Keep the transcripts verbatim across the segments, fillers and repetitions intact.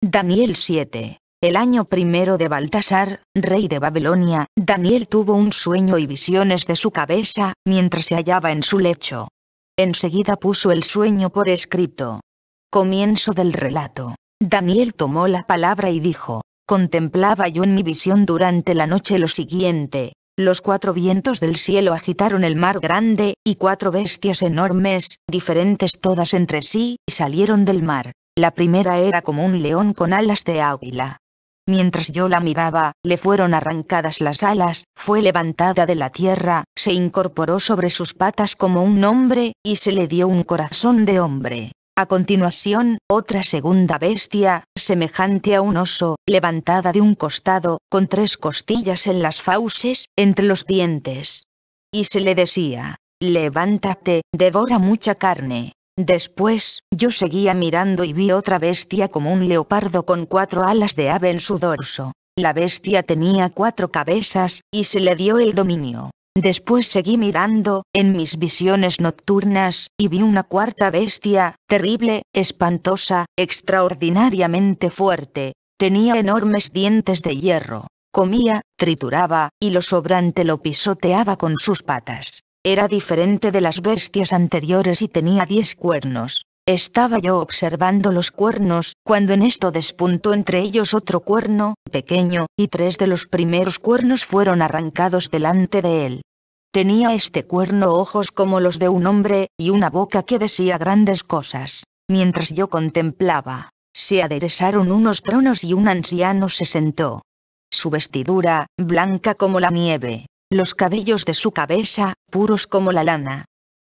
Daniel siete. El año primero de Baltasar, rey de Babilonia, Daniel tuvo un sueño y visiones de su cabeza, mientras se hallaba en su lecho. Enseguida puso el sueño por escrito. Comienzo del relato. Daniel tomó la palabra y dijo: contemplaba yo en mi visión durante la noche lo siguiente. Los cuatro vientos del cielo agitaron el mar grande, y cuatro bestias enormes, diferentes todas entre sí, salieron del mar. La primera era como un león con alas de águila. Mientras yo la miraba, le fueron arrancadas las alas, fue levantada de la tierra, se incorporó sobre sus patas como un hombre, y se le dio un corazón de hombre. A continuación, otra segunda bestia, semejante a un oso, levantada de un costado, con tres costillas en las fauces, entre los dientes. Y se le decía: levántate, devora mucha carne. Después, yo seguía mirando y vi otra bestia como un leopardo con cuatro alas de ave en su dorso. La bestia tenía cuatro cabezas, y se le dio el dominio. Después seguí mirando, en mis visiones nocturnas, y vi una cuarta bestia, terrible, espantosa, extraordinariamente fuerte. Tenía enormes dientes de hierro. Comía, trituraba, y lo sobrante lo pisoteaba con sus patas. Era diferente de las bestias anteriores y tenía diez cuernos. Estaba yo observando los cuernos, cuando en esto despuntó entre ellos otro cuerno, pequeño, y tres de los primeros cuernos fueron arrancados delante de él. Tenía este cuerno ojos como los de un hombre, y una boca que decía grandes cosas. Mientras yo contemplaba, se aderezaron unos tronos y un anciano se sentó. Su vestidura, blanca como la nieve. Los cabellos de su cabeza, puros como la lana.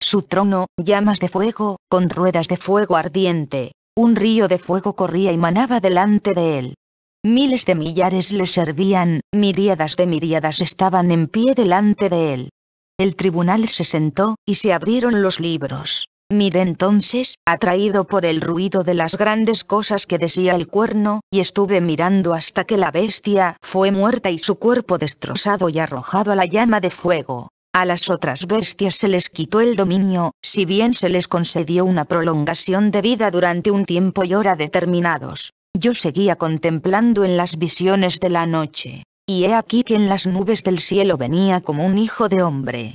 Su trono, llamas de fuego, con ruedas de fuego ardiente. Un río de fuego corría y manaba delante de él. Miles de millares le servían, miríadas de miríadas estaban en pie delante de él. El tribunal se sentó, y se abrieron los libros. Miré entonces, atraído por el ruido de las grandes cosas que decía el cuerno, y estuve mirando hasta que la bestia fue muerta y su cuerpo destrozado y arrojado a la llama de fuego. A las otras bestias se les quitó el dominio, si bien se les concedió una prolongación de vida durante un tiempo y hora determinados. Yo seguía contemplando en las visiones de la noche, y he aquí que en las nubes del cielo venía como un hijo de hombre.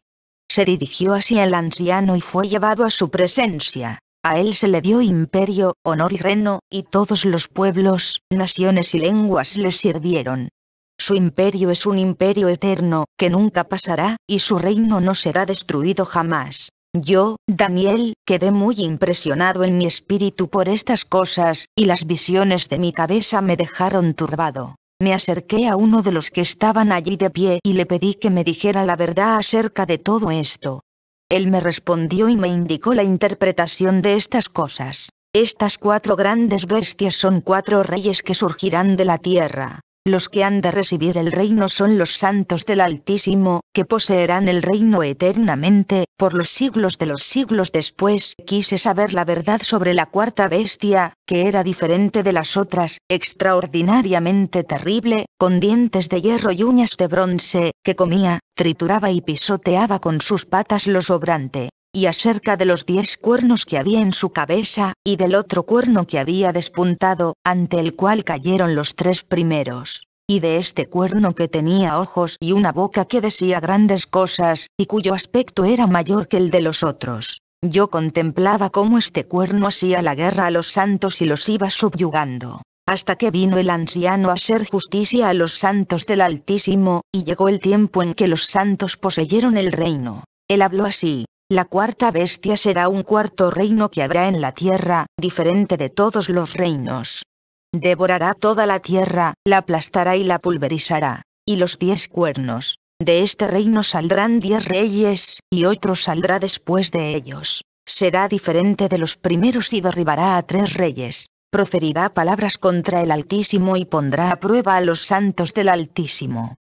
Se dirigió hacia el anciano y fue llevado a su presencia. A él se le dio imperio, honor y reino, y todos los pueblos, naciones y lenguas le sirvieron. Su imperio es un imperio eterno, que nunca pasará, y su reino no será destruido jamás. Yo, Daniel, quedé muy impresionado en mi espíritu por estas cosas, y las visiones de mi cabeza me dejaron turbado. Me acerqué a uno de los que estaban allí de pie y le pedí que me dijera la verdad acerca de todo esto. Él me respondió y me indicó la interpretación de estas cosas. Estas cuatro grandes bestias son cuatro reyes que surgirán de la tierra. Los que han de recibir el reino son los santos del Altísimo, que poseerán el reino eternamente, por los siglos de los siglos. Después quise saber la verdad sobre la cuarta bestia, que era diferente de las otras, extraordinariamente terrible, con dientes de hierro y uñas de bronce, que comía, trituraba y pisoteaba con sus patas lo sobrante, y acerca de los diez cuernos que había en su cabeza, y del otro cuerno que había despuntado, ante el cual cayeron los tres primeros. Y de este cuerno que tenía ojos y una boca que decía grandes cosas, y cuyo aspecto era mayor que el de los otros. Yo contemplaba cómo este cuerno hacía la guerra a los santos y los iba subyugando, hasta que vino el anciano a hacer justicia a los santos del Altísimo, y llegó el tiempo en que los santos poseyeron el reino. Él habló así: la cuarta bestia será un cuarto reino que habrá en la tierra, diferente de todos los reinos. Devorará toda la tierra, la aplastará y la pulverizará. Y los diez cuernos. De este reino saldrán diez reyes, y otro saldrá después de ellos. Será diferente de los primeros y derribará a tres reyes. Proferirá palabras contra el Altísimo y pondrá a prueba a los santos del Altísimo.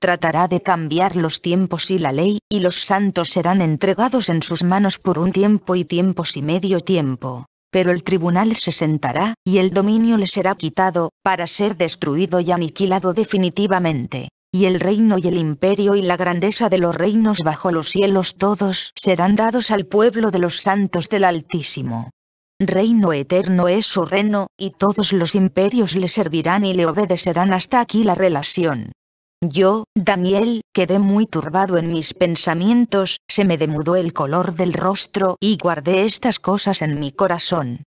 Tratará de cambiar los tiempos y la ley, y los santos serán entregados en sus manos por un tiempo y tiempos y medio tiempo. Pero el tribunal se sentará, y el dominio le será quitado, para ser destruido y aniquilado definitivamente. Y el reino y el imperio y la grandeza de los reinos bajo los cielos todos serán dados al pueblo de los santos del Altísimo. reino eterno es su reino, y todos los imperios le servirán y le obedecerán. Hasta aquí la relación. Yo, Daniel, quedé muy turbado en mis pensamientos, se me demudó el color del rostro y guardé estas cosas en mi corazón.